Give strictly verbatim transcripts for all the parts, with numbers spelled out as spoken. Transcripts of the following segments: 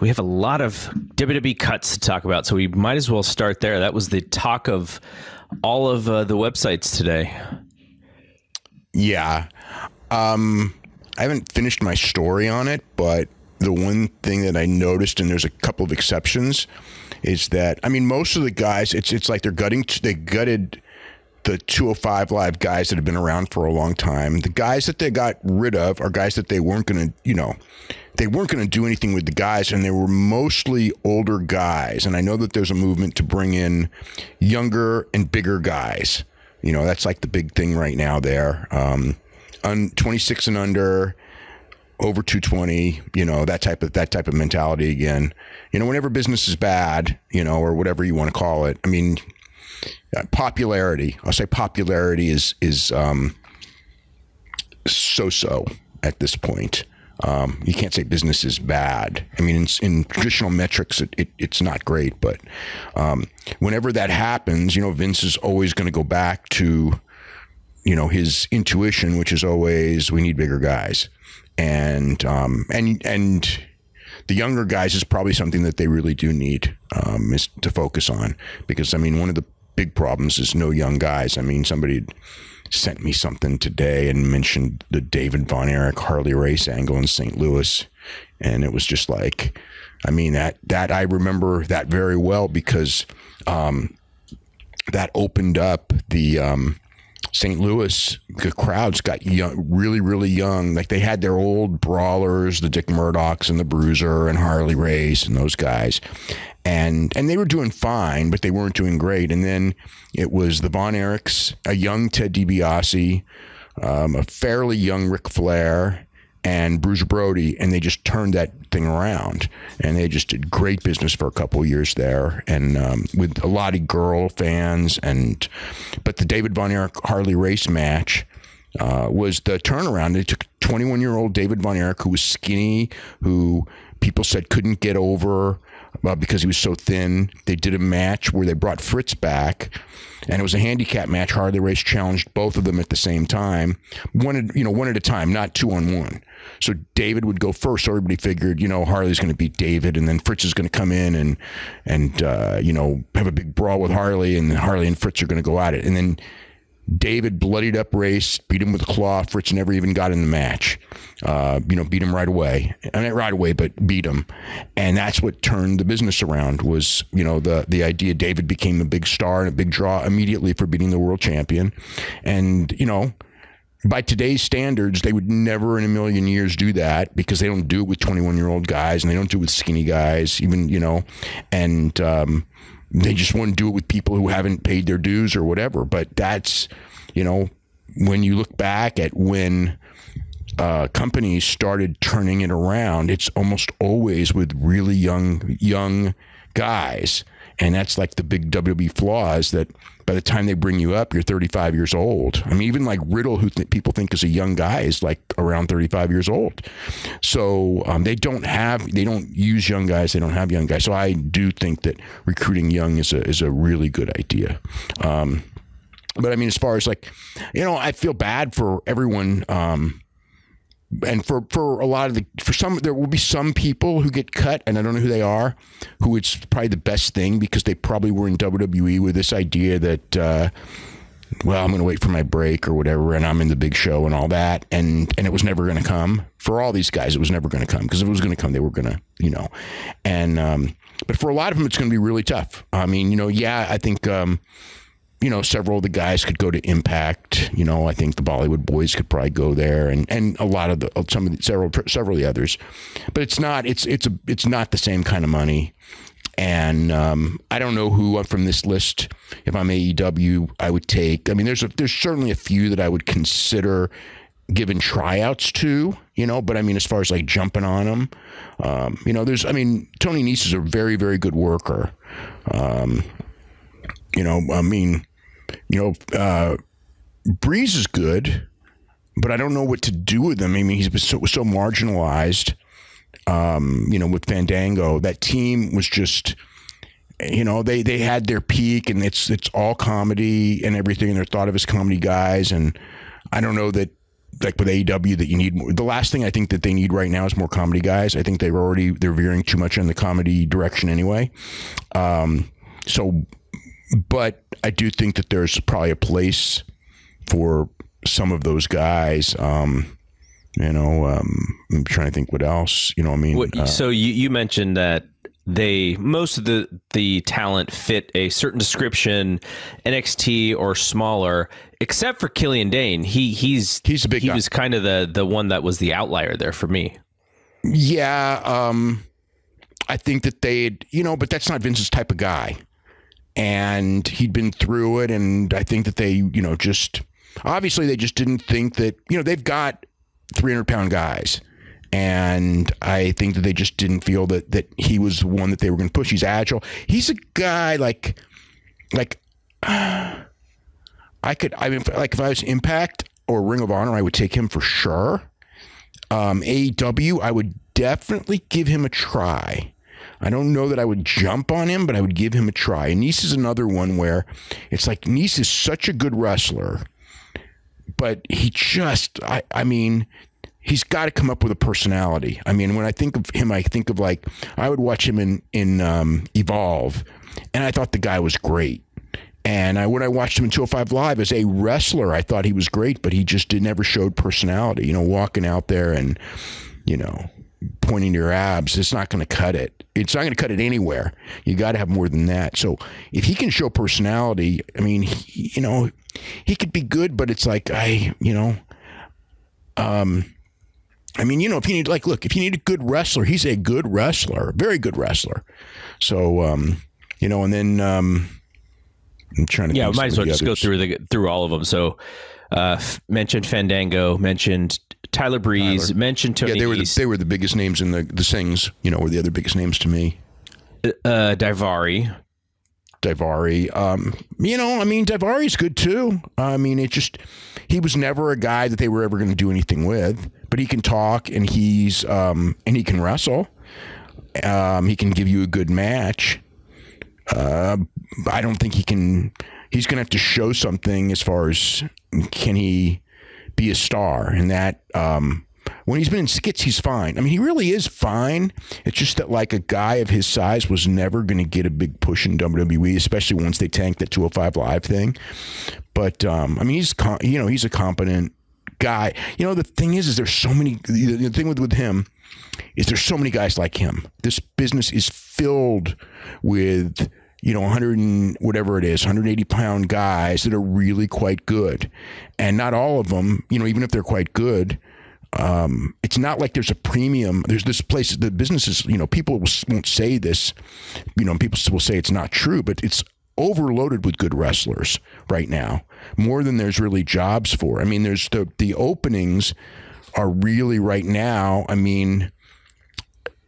We have a lot of W W E cuts to talk about, so we might as well start there. That was the talk of all of uh, the websites today. Yeah. Um, I haven't finished my story on it, but the one thing that I noticed, and there's a couple of exceptions, is that, I mean, most of the guys, it's it's like they're gutting, they gutted the two oh five Live guys that have been around for a long time. The guys that they got rid of are guys that they weren't going to, you know, they weren't going to do anything with the guys, and they were mostly older guys. And I know that there's a movement to bring in younger and bigger guys. You know, that's like the big thing right now there. Um, un, twenty-six and under, over two twenty, you know, that type of that type of mentality again. You know, whenever business is bad, you know, or whatever you want to call it. I mean, uh, popularity. I'll say popularity is is um, so-so at this point. Um, you can't say business is bad. I mean, in, in traditional metrics, it, it, it's not great. But um, whenever that happens, you know, Vince is always going to go back to, you know, his intuition, which is always we need bigger guys. And um, and and the younger guys is probably something that they really do need um, is to focus on. Because, I mean, one of the big problems is no young guys. I mean, somebody sent me something today and mentioned the David Von Erich Harley Race angle in Saint Louis, and it was just like, I mean, that that I remember that very well, because um, that opened up the um, Saint Louis. The crowds got young, really really young. Like, they had their old brawlers, the Dick Murdochs and the Bruiser and Harley Race and those guys, and and they were doing fine, but they weren't doing great. And then it was the Von Erichs, a young Ted DiBiase, um, a fairly young Ric Flair, and Bruiser Brody, and they just turned that thing around, and they just did great business for a couple of years there, and um, with a lot of girl fans. And but the David Von Erich Harley Race match uh, was the turnaround. They took twenty-one-year-old David Von Erich, who was skinny, who people said couldn't get over uh, because he was so thin. They did a match where they brought Fritz back, and it was a handicap match. Harley Race challenged both of them at the same time, one at, you know, one at a time, not two on one. So David would go first. So everybody figured, you know, Harley's going to beat David, and then Fritz is going to come in and, and uh, you know, have a big brawl with Harley, and then Harley and Fritz are going to go at it. And then David bloodied up Race, beat him with a claw. Fritz never even got in the match. Uh, you know, beat him right away. I mean, right away, but beat him. And that's what turned the business around was, you know, the, the idea David became a big star and a big draw immediately for beating the world champion. And, you know, by today's standards, they would never in a million years do that, because they don't do it with twenty-one-year-old guys, and they don't do it with skinny guys, even, you know, and um, they just wouldn't do it with people who haven't paid their dues or whatever. But that's, you know, when you look back at when uh, companies started turning it around, it's almost always with really young, young guys. And that's like the big W W E flaw, is that by the time they bring you up, you're thirty-five years old. I mean, even like Riddle, who th people think is a young guy, is like around thirty-five years old. So um, they don't have, they don't use young guys. They don't have young guys. So I do think that recruiting young is a, is a really good idea. Um, but I mean, as far as like, you know, I feel bad for everyone. Um, And for, for a lot of the, for some, there will be some people who get cut, and I don't know who they are, who it's probably the best thing, because they probably were in W W E with this idea that, uh, well, I'm going to wait for my break or whatever, and I'm in the big show and all that. And, and it was never going to come for all these guys. It was never going to come, because if it was going to come, they were going to, you know, and, um, but for a lot of them, it's going to be really tough. I mean, you know, yeah, I think, um, you know, several of the guys could go to Impact. You know, I think the Bollywood Boys could probably go there, and and a lot of the some of the, several several of the others. But it's not it's it's a it's not the same kind of money. And um, I don't know who from this list. If I'm A E W, I would take. I mean, there's a, there's certainly a few that I would consider giving tryouts to. You know, but I mean, as far as like jumping on them, um, you know, there's. I mean, Tony Nese is a very very good worker. Um, You know, I mean, you know, uh, Breeze is good, but I don't know what to do with him. I mean, he's been so, so marginalized, um, you know, with Fandango. That team was just, you know, they, they had their peak, and it's, it's all comedy and everything, and they're thought of as comedy guys. And I don't know that like with A E W that you need more. The last thing I think that they need right now is more comedy guys. I think they're already, they're veering too much in the comedy direction anyway. Um, so, but I do think that there's probably a place for some of those guys. Um, you know, um, I'm trying to think what else, you know what I mean? What, uh, so you, you mentioned that they, most of the, the talent fit a certain description, N X T or smaller, except for Killian Dain. He he's, he's a big he guy. was kind of the, the one that was the outlier there for me. Yeah. Um, I think that they'd, you know, but that's not Vince's type of guy, and he'd been through it. And I think that they, you know, just obviously they just didn't think that, you know, they've got three hundred pound guys. And I think that they just didn't feel that that he was the one that they were going to push. He's agile. He's a guy like, like uh, I could, I mean, like if I was Impact or Ring of Honor, I would take him for sure. Um, A E W, I would definitely give him a try. I don't know that I would jump on him, but I would give him a try. And Nese is another one where it's like Nese is such a good wrestler, but he just, I, I mean, he's got to come up with a personality. I mean, when I think of him, I think of like, I would watch him in, in um, Evolve, and I thought the guy was great. And I, when I watched him in two oh five Live as a wrestler, I thought he was great, but he just did, never showed personality. You know, walking out there and, you know, pointing to your abs, it's not going to cut it. It's not going to cut it anywhere. You got to have more than that. So if he can show personality, I mean, he, you know, he could be good, but it's like, I, you know, um... I mean, you know, if you need, like, look, if you need a good wrestler, he's a good wrestler, a very good wrestler. So, um, you know, and then um, I'm trying to. Yeah, might as well just go through the through all of them. So, uh, mentioned Fandango, mentioned Tyler Breeze, Tyler. mentioned Tony. Yeah, they were the, they were the biggest names in the the things. You know, were the other biggest names to me. Uh, uh, Daivari. Daivari. Um, you know, I mean, Daivari's good too. I mean, it just, he was never a guy that they were ever going to do anything with. But he can talk, and he's um, and he can wrestle. Um, he can give you a good match. Uh, I don't think he can. He's going to have to show something as far as can he be a star. And that um, when he's been in skits, he's fine. I mean, he really is fine. It's just that like a guy of his size was never going to get a big push in W W E, especially once they tanked that two oh five Live thing. But um, I mean, he's com you know he's a competent guy. You know, the thing is, is there's so many, the thing with, with him is there's so many guys like him. This business is filled with, you know, a hundred and whatever it is, one hundred eighty pound guys that are really quite good. And not all of them, you know, even if they're quite good, um, it's not like there's a premium. There's this place, the businesses, you know, people won't say this, you know, people will say it's not true, but it's overloaded with good wrestlers right now, more than there's really jobs for. I mean, there's the the openings are really right now. I mean,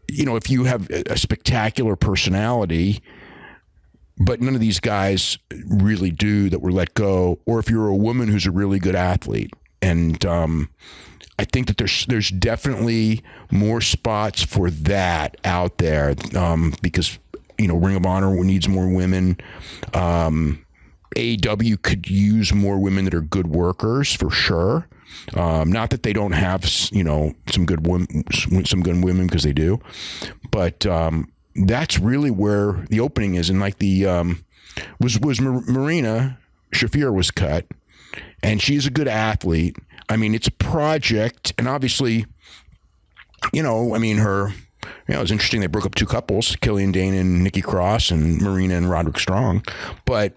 you know, if you have a spectacular personality, but none of these guys really do that were let go, or if you're a woman who's a really good athlete, and um, I think that there's there's definitely more spots for that out there um, because. You know, Ring of Honor needs more women. Um, A E W could use more women that are good workers for sure. Um, not that they don't have, you know, some good women, some good women because they do, but um, that's really where the opening is. And like the um, was was Mar Marina Shafir was cut, and she's a good athlete. I mean, it's a project, and obviously, you know, I mean her. You know, it was interesting. They broke up two couples, Killian Dain and Nikki Cross, and Marina and Roderick Strong. But,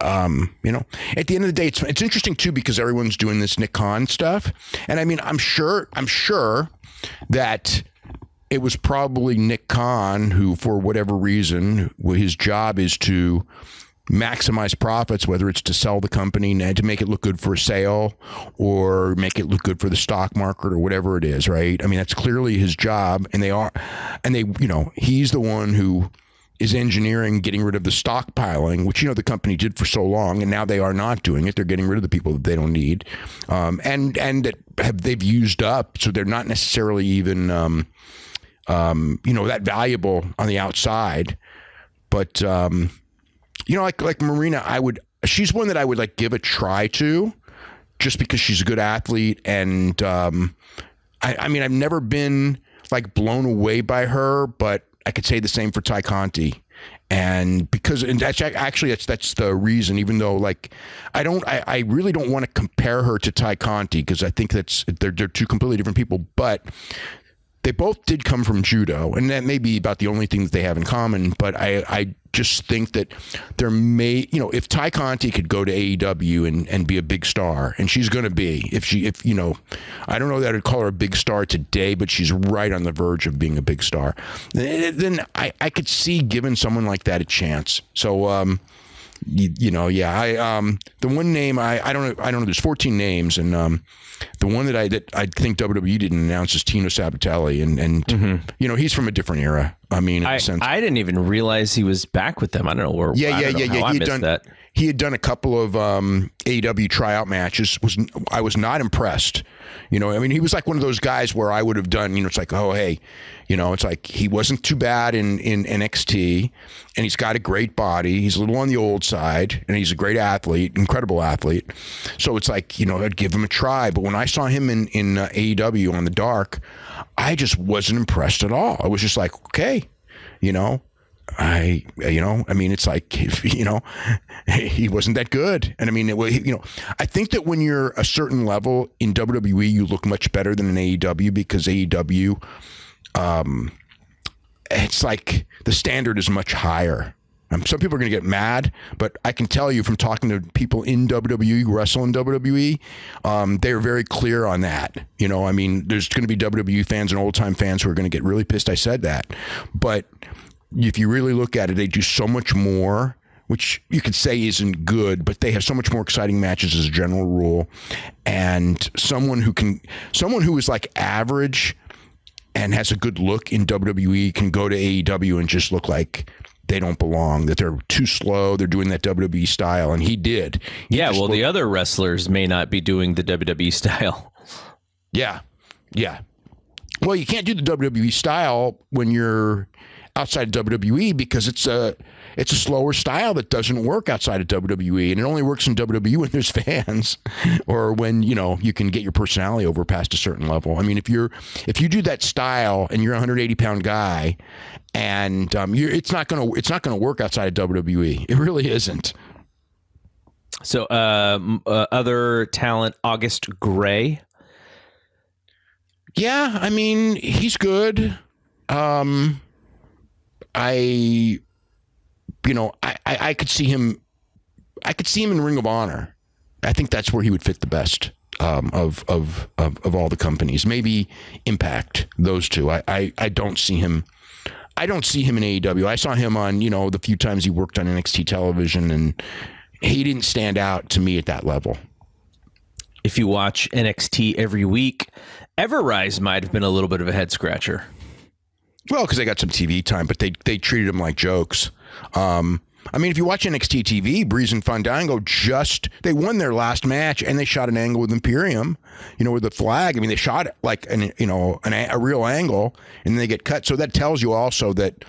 um, you know, at the end of the day, it's, it's interesting, too, because everyone's doing this Nick Khan stuff. And, I mean, I'm sure, I'm sure that it was probably Nick Khan who, for whatever reason, his job is to maximize profits, whether it's to sell the company and to make it look good for a sale or make it look good for the stock market or whatever it is, right? I mean, that's clearly his job, and they are, and they, you know, he's the one who is engineering getting rid of the stockpiling, which, you know, the company did for so long, and now they are not doing it. They're getting rid of the people that they don't need, um, and and that have, they've used up, so they're not necessarily even, um, um, you know, that valuable on the outside, but. Um, You know, like, like Marina, I would, she's one that I would like give a try to, just because she's a good athlete. And um, I, I mean, I've never been like blown away by her, but I could say the same for Ty Conti. And because, and that's actually, that's, that's the reason, even though like, I don't, I, I really don't want to compare her to Ty Conti, because I think that's, they're, they're two completely different people, but they both did come from judo, and that may be about the only thing that they have in common. But I, I just think that there may, you know, if Ty Conti could go to A E W and, and be a big star, and she's going to be, if she, if, you know, I don't know that I'd call her a big star today, but she's right on the verge of being a big star. Then I, I could see giving someone like that a chance. So, um, you, you know, yeah, I, um, the one name I, I don't know, I don't know, there's fourteen names. And, um, the one that I, that I think W W E didn't announce is Tino Sabatelli. And, and, mm-hmm. you know, he's from a different era. I mean, in I, a sense. I didn't even realize he was back with them. I don't know where, yeah, yeah, yeah, yeah. He had done that. He had done a couple of, um, A E W tryout matches. Was, I was not impressed. You know, I mean, he was like one of those guys where I would have done, you know, it's like, oh, hey, you know, it's like he wasn't too bad in, in N X T, and he's got a great body. He's a little on the old side, and he's a great athlete, incredible athlete. So it's like, you know, I'd give him a try. But when I saw him in, in uh, A E W on the dark, I just wasn't impressed at all. I was just like, okay, you know. I, you know, I mean, it's like, you know, he wasn't that good. And I mean, it was, you know, I think that when you're a certain level in W W E, you look much better than in A E W, because A E W, um, it's like the standard is much higher. Um, some people are going to get mad, but I can tell you from talking to people in W W E, wrestle in W W E, um, they're very clear on that. You know, I mean, there's going to be W W E fans and old time fans who are going to get really pissed I said that, but if you really look at it, they do so much more, which you could say isn't good, but they have so much more exciting matches as a general rule. And someone who can, someone who is like average and has a good look in W W E can go to A E W and just look like they don't belong, that they're too slow, they're doing that W W E style. And he did. He yeah, well, the other wrestlers may not be doing the W W E style. Yeah, yeah. Well, you can't do the W W E style when you're outside of W W E, because it's a it's a slower style that doesn't work outside of W W E, and it only works in W W E when there's fans, or when, you know, you can get your personality over past a certain level. I mean, if you're if you do that style and you're a one hundred eighty pound guy, and um, you're, it's not gonna it's not gonna work outside of W W E. It really isn't. So, uh, uh, other talent, August Gray. Yeah, I mean, he's good. Um, I, you know, I, I, I could see him, I could see him in Ring of Honor. I think that's where he would fit the best um, of, of, of, of all the companies, maybe Impact, those two. I, I, I don't see him, I don't see him in A E W. I saw him on, you know, the few times he worked on N X T television, and he didn't stand out to me at that level. If you watch N X T every week, Ever-Rise might have been a little bit of a head scratcher. Well, because they got some T V time, but they they treated them like jokes. Um, I mean, if you watch N X T T V, Breeze and Fandango just, they won their last match, and they shot an angle with Imperium, you know, with the flag. I mean, they shot like, an, you know, an, a real angle, and they get cut. So that tells you also that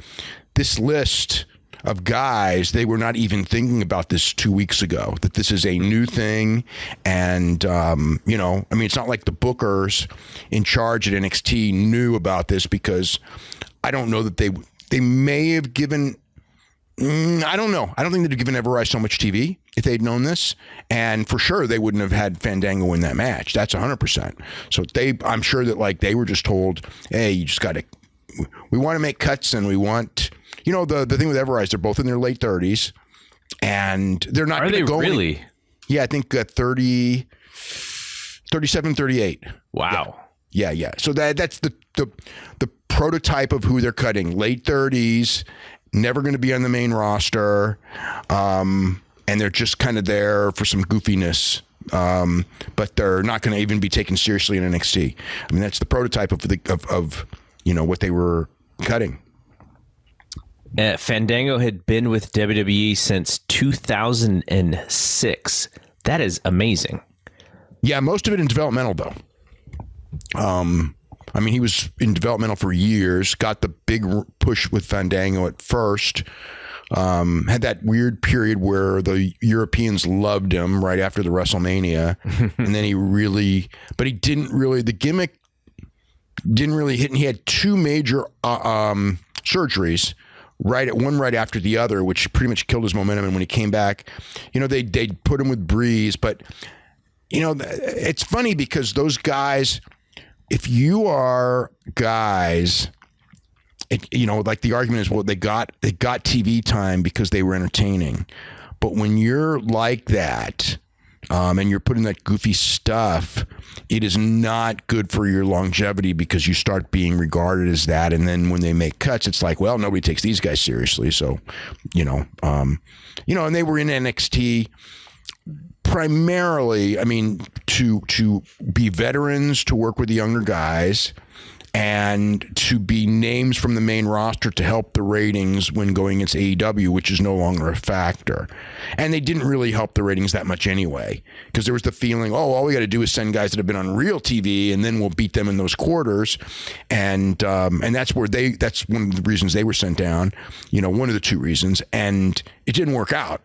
this list of guys, they were not even thinking about this two weeks ago, that this is a new thing. And, um, you know, I mean, it's not like the bookers in charge at N X T knew about this, because I don't know that they they may have given, mm, I don't know. I don't think they'd have given Ever-Rise so much T V if they'd known this. And for sure, they wouldn't have had Fandango in that match. That's one hundred percent. So they, I'm sure that like they were just told, hey, you just got to, we want to make cuts, and we want, you know, the, the thing with Ever-Rise, they're both in their late thirties, and they're not going to go. Are they really? Any, yeah, I think uh, thirty, thirty-seven, thirty-eight. Wow. Yeah, yeah. yeah. So that that's the, the, the prototype of who they're cutting. Late thirties, never going to be on the main roster, um, and they're just kind of there for some goofiness, um, but they're not going to even be taken seriously in N X T. I mean, that's the prototype of, the, of, of you know, what they were cutting. Uh, Fandango had been with W W E since two thousand six. That is amazing. Yeah, most of it in developmental, though. Um, I mean, he was in developmental for years, got the big push with Fandango at first, Um, had that weird period where the Europeans loved him right after the WrestleMania. And then he really, but he didn't really, the gimmick didn't really hit. And he had two major uh, um, surgeries, right at one right after the other, which pretty much killed his momentum. And when he came back, you know, they, they put him with Breeze. But, you know, it's funny because those guys, if you are guys... It, you know, like the argument is, well, they got they got T V time because they were entertaining. But when you're like that, um, and you're putting that goofy stuff, it is not good for your longevity because you start being regarded as that. And then when they make cuts, it's like, well, nobody takes these guys seriously. So, you know, um, you know, and they were in N X T primarily. I mean, to to be veterans, to work with the younger guys, and to be names from the main roster to help the ratings when going against A E W, which is no longer a factor. And they didn't really help the ratings that much anyway, because there was the feeling, oh, all we got to do is send guys that have been on real T V, and then we'll beat them in those quarters. And um, and that's where they, that's one of the reasons they were sent down, you know, one of the two reasons. And it didn't work out.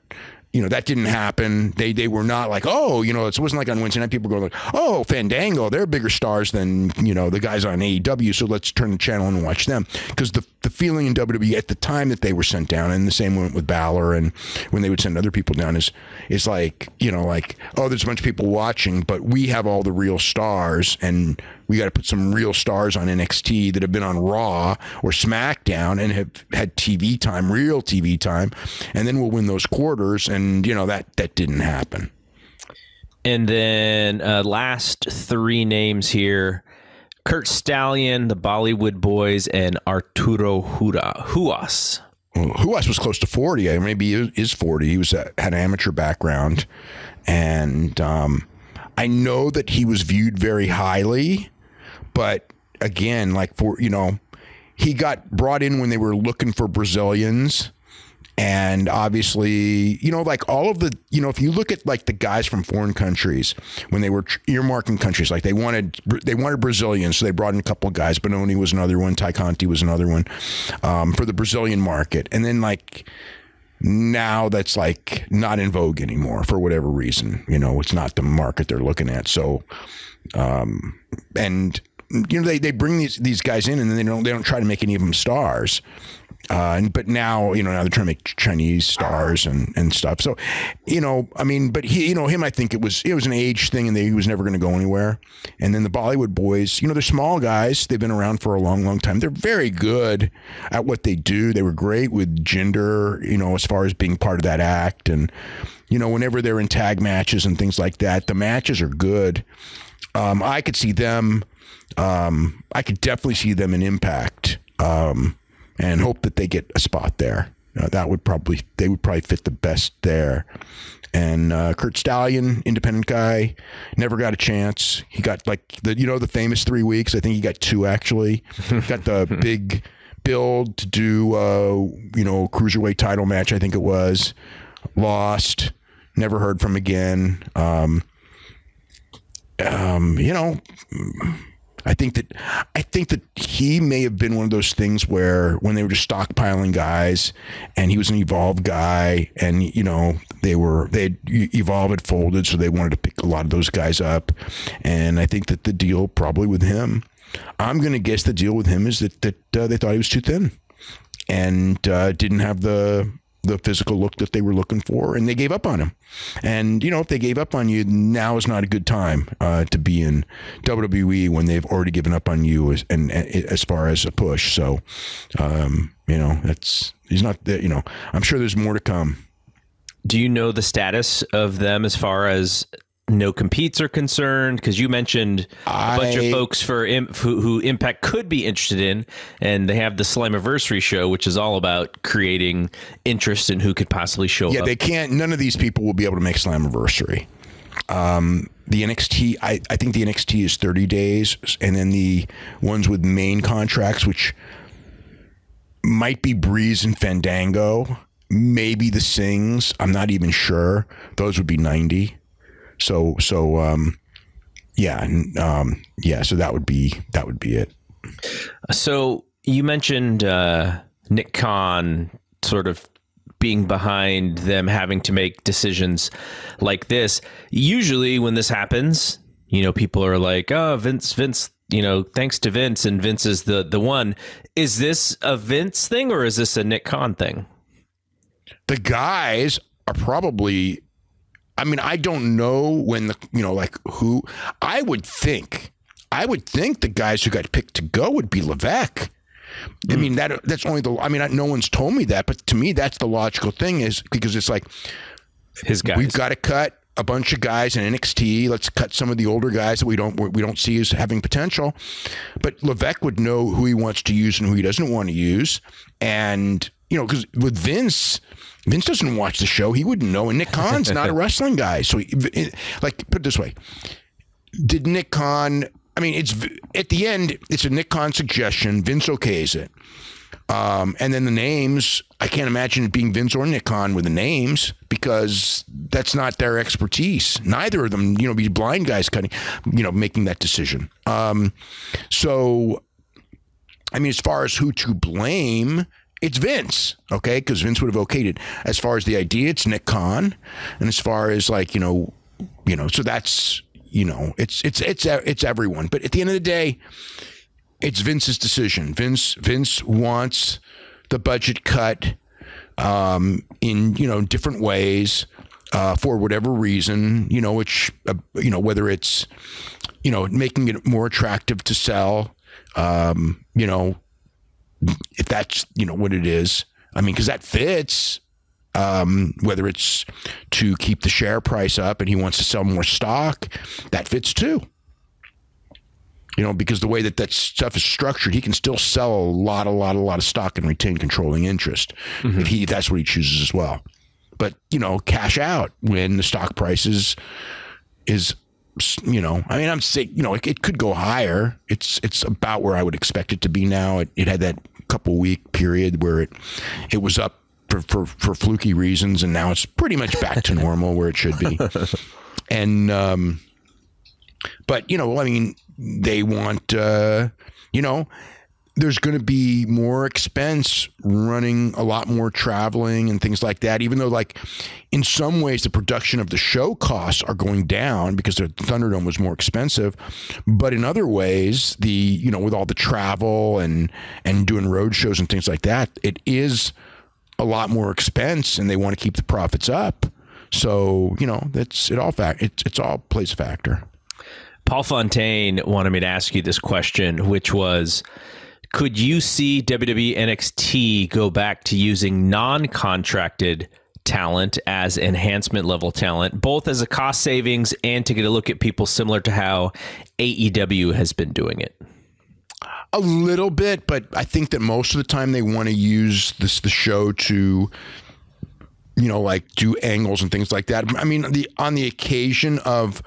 You know, that didn't happen. They they were not like, oh, you know, it wasn't like on Wednesday night people go like, oh, Fandango, they're bigger stars than, you know, the guys on A E W, so let's turn the channel and watch them. Because the, the feeling in W W E at the time that they were sent down, and the same went with Balor, and when they would send other people down, is, is like, you know, like, oh, there's a bunch of people watching, but we have all the real stars, and we got to put some real stars on N X T that have been on Raw or SmackDown and have had T V time, real T V time, and then we'll win those quarters. And, you know, that, that didn't happen. And then uh, last three names here, Kurt Stallion, the Bollywood Boys, and Arturo Ruas. Ruas was close to forty. I mean, maybe he is forty. He was a, had an amateur background. And um, I know that he was viewed very highly. But again, like, for, you know, he got brought in when they were looking for Brazilians. And obviously, you know, like all of the, you know, if you look at like the guys from foreign countries, when they were earmarking countries, like they wanted, they wanted Brazilians. So they brought in a couple of guys. Benoni was another one. Ty Conti was another one um, for the Brazilian market. And then like now that's like not in vogue anymore for whatever reason. You know, it's not the market they're looking at. So, um, and, you know, they, they bring these, these guys in, and then they don't, they don't try to make any of them stars. Uh, and, but now, you know, now they're trying to make Chinese stars and, and stuff. So, you know, I mean, but he, you know, him, I think it was, it was an age thing, and they, he was never going to go anywhere. And then the Bollywood Boys, you know, they're small guys. They've been around for a long, long time. They're very good at what they do. They were great with gender, you know, as far as being part of that act. And, you know, whenever they're in tag matches and things like that, the matches are good. Um, I could see them. Um, I could definitely see them in Impact. Um, And hope that they get a spot there. Uh, that would probably, they would probably fit the best there. And uh, Kurt Stallion, independent guy, never got a chance. He got like the, you know, the famous three weeks. I think he got two actually. Got the big build to do, uh, you know, cruiserweight title match. I think it was lost. Never heard from again. Um, um, you know. I think that I think that he may have been one of those things where when they were just stockpiling guys, and he was an Evolve guy, and you know they were they Evolve had folded, so they wanted to pick a lot of those guys up, and I think that the deal probably with him, I'm going to guess the deal with him is that that uh, they thought he was too thin, and uh, didn't have the the physical look that they were looking for, and they gave up on him. And, you know, if they gave up on you, now is not a good time uh, to be in W W E when they've already given up on you as, and, and as far as a push. So, um, you know, that's, he's not, you know, I'm sure there's more to come. Do you know the status of them as far as no competes are concerned? Because you mentioned I, a bunch of folks for who, who Impact could be interested in, and they have the Slammiversary show, which is all about creating interest in who could possibly show yeah, up. Yeah, they can't. None of these people will be able to make Slammiversary. Um, the N X T, I, I think the N X T is thirty days, and then the ones with main contracts, which might be Breeze and Fandango, maybe the Sings. I'm not even sure. Those would be ninety. So, so, um, yeah. Um, yeah. So that would be, that would be it. So you mentioned, uh, Nick Khan sort of being behind them having to make decisions like this. Usually when this happens, you know, people are like, oh, Vince, Vince, you know, thanks to Vince, and Vince is the, the one. Is this a Vince thing or is this a Nick Khan thing? The guys are probably, I mean, I don't know when the, you know, like who, I would think, I would think the guys who got picked to go would be Levesque. I mean, that that's only the, I mean, no one's told me that, but to me, that's the logical thing, is because it's like, his guys. We've got to cut a bunch of guys in N X T. Let's cut some of the older guys that we don't, we don't see as having potential. But Levesque would know who he wants to use and who he doesn't want to use. And, you know, because with Vince, Vince doesn't watch the show. He wouldn't know. And Nick Khan's not a wrestling guy. So, he, like, put it this way. Did Nick Khan... I mean, it's at the end, it's a Nick Khan suggestion. Vince okays it. Um, and then the names, I can't imagine it being Vince or Nick Khan with the names, because that's not their expertise. Neither of them, you know, be blind guys cutting, you know, making that decision. Um, so, I mean, as far as who to blame, it's Vince, okay? Because Vince would have okayed it. As far as the idea, it's Nick Khan. And as far as like, you know, you know, so that's... You know, it's it's it's it's everyone. But at the end of the day, it's Vince's decision. Vince Vince wants the budget cut um, in you know different ways uh, for whatever reason. You know, which uh, you know whether it's you know making it more attractive to sell. Um, you know, if that's you know what it is. I mean, because that fits. Um, whether it's to keep the share price up and he wants to sell more stock, that fits too. You know, because the way that that stuff is structured, he can still sell a lot, a lot, a lot of stock and retain controlling interest. Mm-hmm. If he, that's what he chooses as well. But, you know, cash out when the stock price is, is you know, I mean, I'm saying, you know, it, it could go higher. It's, it's about where I would expect it to be now. It, it had that couple week period where it, it was up For, for, for fluky reasons, and now it's pretty much back to normal where it should be. And um but you know, I mean, they want uh you know, there's going to be more expense running a lot more traveling and things like that, even though like in some ways the production of the show costs are going down because the Thunderdome was more expensive, but in other ways, the you know with all the travel and and doing road shows and things like that, it is a lot more expense, and they want to keep the profits up. So, you know, that's it all fact. It's, it's all plays a factor. Paul Fontaine wanted me to ask you this question, which was, could you see W W E N X T go back to using non-contracted talent as enhancement level talent, both as a cost savings and to get a look at people, similar to how A E W has been doing it? A little bit, but I think that most of the time they want to use this the show to, you know, like do angles and things like that. I mean, the on the occasion of,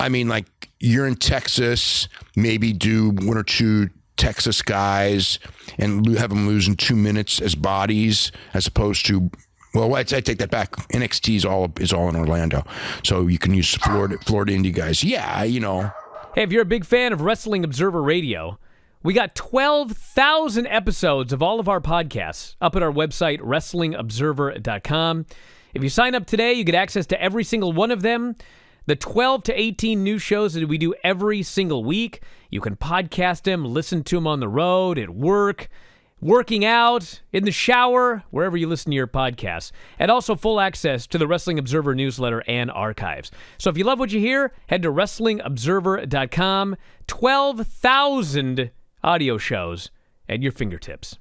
I mean, like you're in Texas, maybe do one or two Texas guys and have them lose in two minutes as bodies, as opposed to. Well, I, I take that back. N X T is all is all in Orlando, so you can use Florida Florida indie guys. Yeah, you know. Hey, if you're a big fan of Wrestling Observer Radio, we got twelve thousand episodes of all of our podcasts up at our website, wrestling observer dot com. If you sign up today, you get access to every single one of them, the twelve to eighteen new shows that we do every single week. You can podcast them, listen to them on the road, at work, working out, in the shower, wherever you listen to your podcasts. And also full access to the Wrestling Observer newsletter and archives. So if you love what you hear, head to wrestling observer dot com. twelve thousand audio shows at your fingertips.